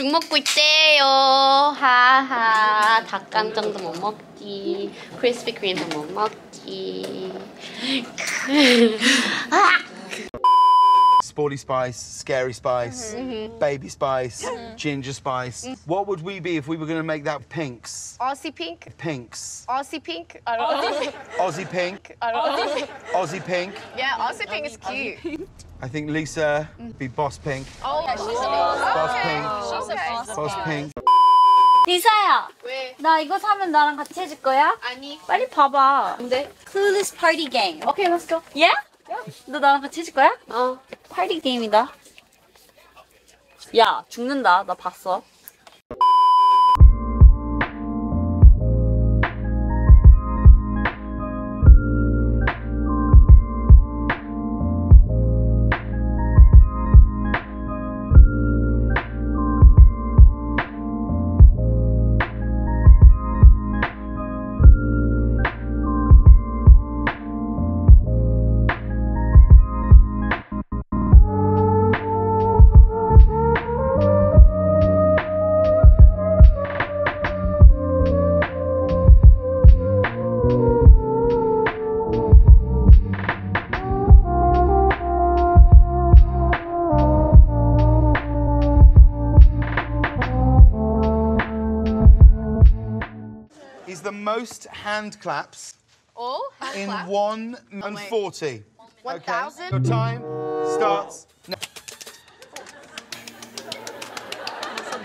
죽 먹고 있대요. 하하. 닭강정도 못 먹기. 크리스피 크림도 못 먹기. Sporty spice, scary spice, baby spice, ginger spice. What would we be if we were going to make that pinks? Aussie pink. Pinks. Aussie pink. I don't know. Aussie pink. I don't know. Aussie pink. Yeah, Aussie pink is cute. I think Lisa would be boss pink. Oh, yeah, she's a boss pink. She's a boss pink. 리사야. 왜? 나 이거 사면 나랑 같이 해줄 거야? 아니. 빨리 봐봐. 근데 Clueless Party Game. Okay, let's go. Yeah? 너 나랑 같이 해줄 거야? 어. 파티 게임이다. 야, 죽는다. 나 봤어. The most hand claps in 1:40. 1,000. Your time starts now. I'm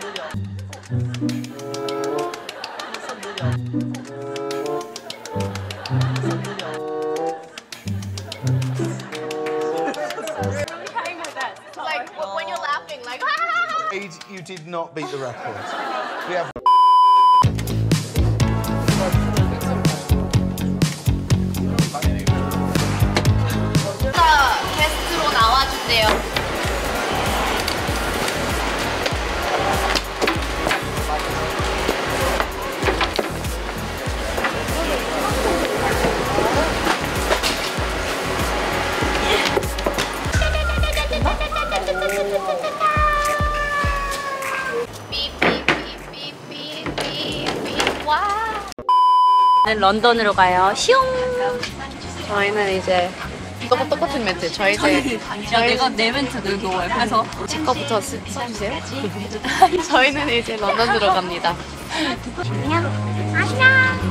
trying my best. Like when you're laughing, like. You did not beat the record. We have. 런던으로 가요. 슝. 저희는 이제 똑같은 멘트. 저희 내가 내 멘트 들고 옆에서 제 거부터 써주세요. 저희는 이제 런던으로 갑니다. 안녕. 안녕.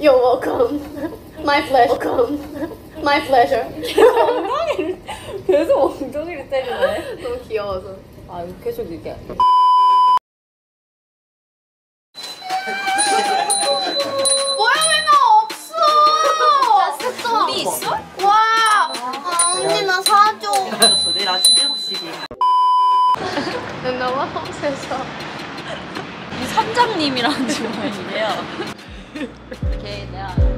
You're welcome. My pleasure. Welcome. My pleasure. 엉덩이를 계속 엉덩이를 때리네. 너무 귀여워서. 아 계속 이렇게. 뭐야 왜 나 없어? 나 샀어. 우리 있어? 와. 아 언니 나 사줘. 알았어 내일 아침 7시에. 난 너무 험세서. 이 삼장님이라는 친구예요. Okay, now.